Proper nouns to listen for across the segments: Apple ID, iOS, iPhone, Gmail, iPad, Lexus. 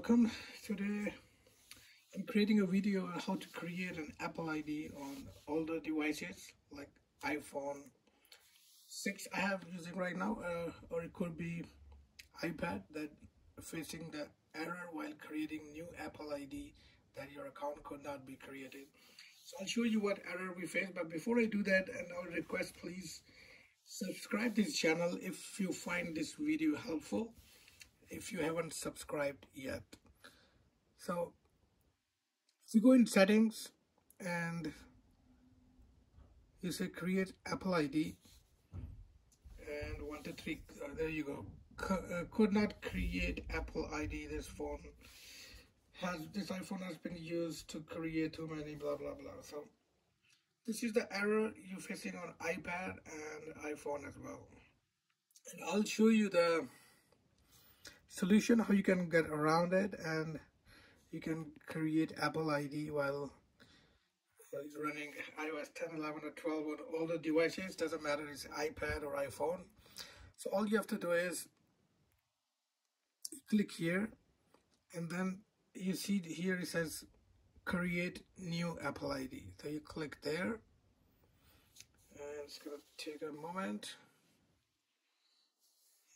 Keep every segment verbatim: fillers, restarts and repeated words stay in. welcome. Today I'm creating a video on how to create an Apple I D on older devices like iPhone six I have using right now, uh, or it could be iPad that facing the error while creating new Apple I D that your account could not be created. So I'll show you what error we face, but before I do that, and I'll request please subscribe this channel if you find this video helpful, if you haven't subscribed yet. So if you go in settings and you say create Apple I D and one two three, uh, there you go. C uh, could not create Apple I D. This phone has this iPhone has been used to create too many blah blah blah. So this is the error you're facing on iPad and iPhone as well. And I'll show you the solution, how you can get around it, and you can create Apple I D while running iOS ten, eleven or twelve on all the devices. Doesn't matter it's iPad or iPhone. So all you have to do is click here, and then you see here it says create new Apple I D. So you click there, and it's gonna take a moment.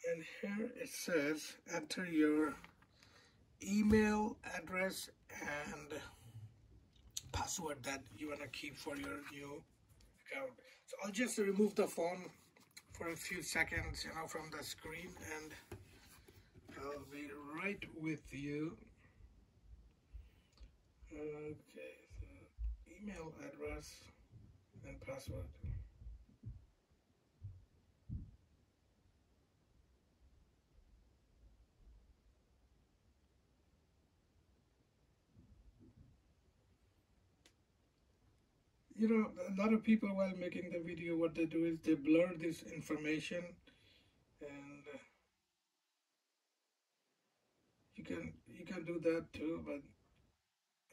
And here it says enter your email address and password that you want to keep for your new account. So I'll just remove the phone for a few seconds, you know, from the screen, and I'll be right with you. Okay, so email address and password. You know, a lot of people while making the video, what they do is they blur this information, and you can you can do that too, but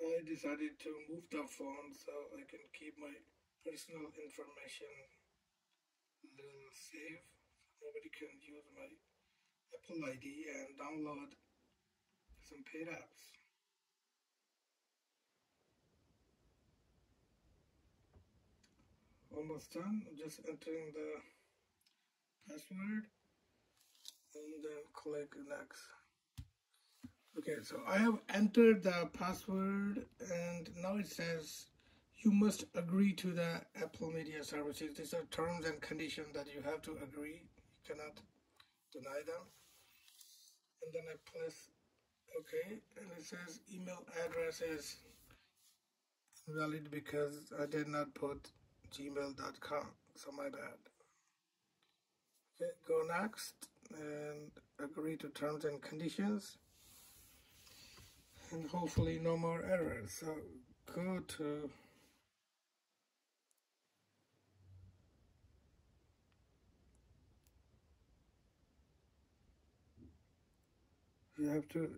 I decided to move the phone so I can keep my personal information a little safe. Nobody can use my Apple I D and download some paid apps. Almost done. I'm just entering the password and then click next. Okay, so I have entered the password, and now it says you must agree to the Apple Media Services. These are terms and conditions that you have to agree. You cannot deny them. And then I press okay, and it says email address is invalid because I did not put gmail dot com, so my bad. Okay, go next and agree to terms and conditions, and hopefully no more errors. So go to you have to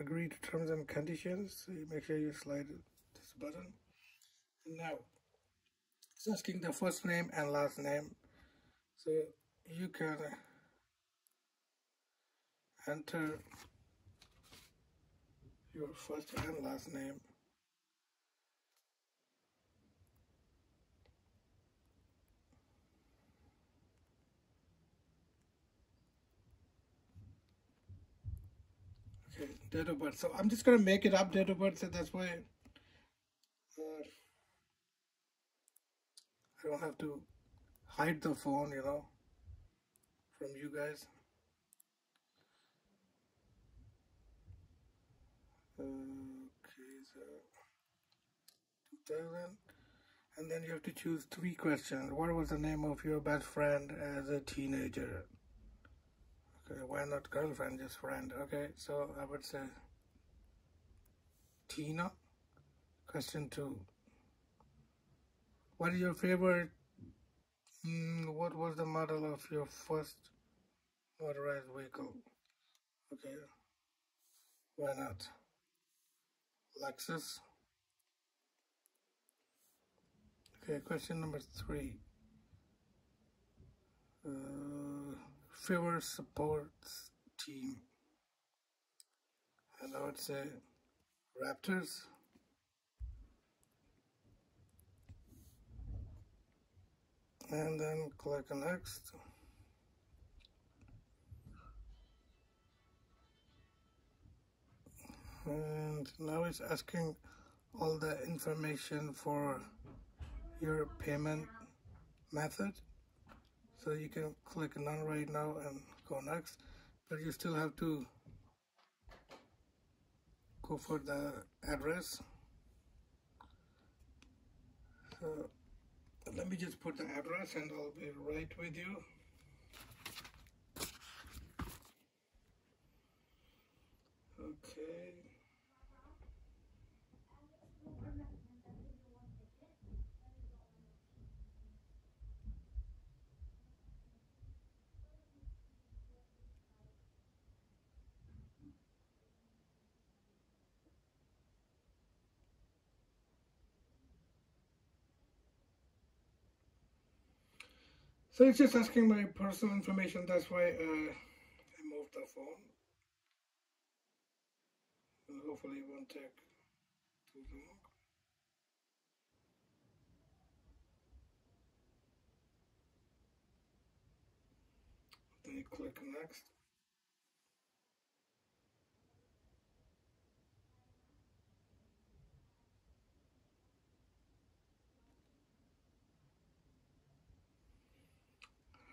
agree to terms and conditions, so you make sure you slide this button, and now it's asking the first name and last name, so you can enter your first and last name. Okay, date of birth. So I'm just gonna make it up date of birth, so that's why uh, I don't have to hide the phone, you know, from you guys. Okay, so two thousand, and then you have to choose three questions. What was the name of your best friend as a teenager? Okay, why not girlfriend, just friend? Okay, so I would say Tina. Question two. What is your favorite, mm, what was the model of your first motorized vehicle? Okay, why not? Lexus. Okay, question number three. Uh, favorite support team. and I would say Raptors. And then click next. And now it's asking all the information for your payment method. So you can click none right now and go next, but you still have to go for the address. So let me just put the address and I'll be right with you. Okay. So it's just asking my personal information, that's why uh, I moved the phone. And hopefully it won't take too long. Then you click next.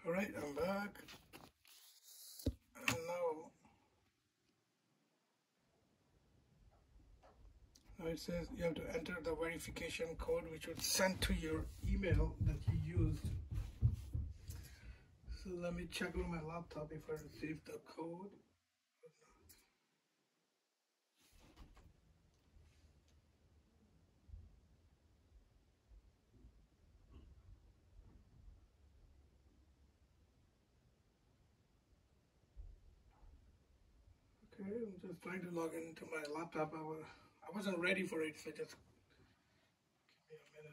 Alright, I'm back, and now, now it says you have to enter the verification code which would send to your email that you used. So let me check on my laptop if I receive the code. Okay, I'm just trying to log into my laptop. I, was, I wasn't ready for it, so just give me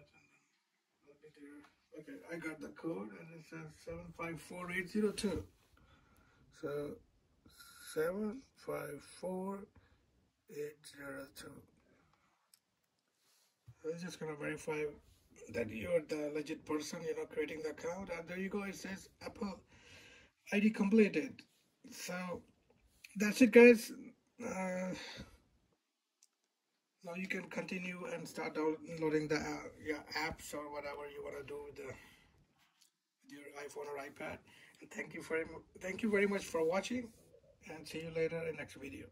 a minute and then I'll be there. Okay, I got the code and it says seven five four eight zero two. So, seven five four eight zero two. I'm just going to verify that you're the legit person, you know, creating the account. And there you go, it says Apple I D completed. So, that's it, guys. Uh, now you can continue and start downloading the uh, your apps or whatever you want to do with, the, with your iPhone or iPad. And thank you for thank you very much for watching, and see you later in the next video.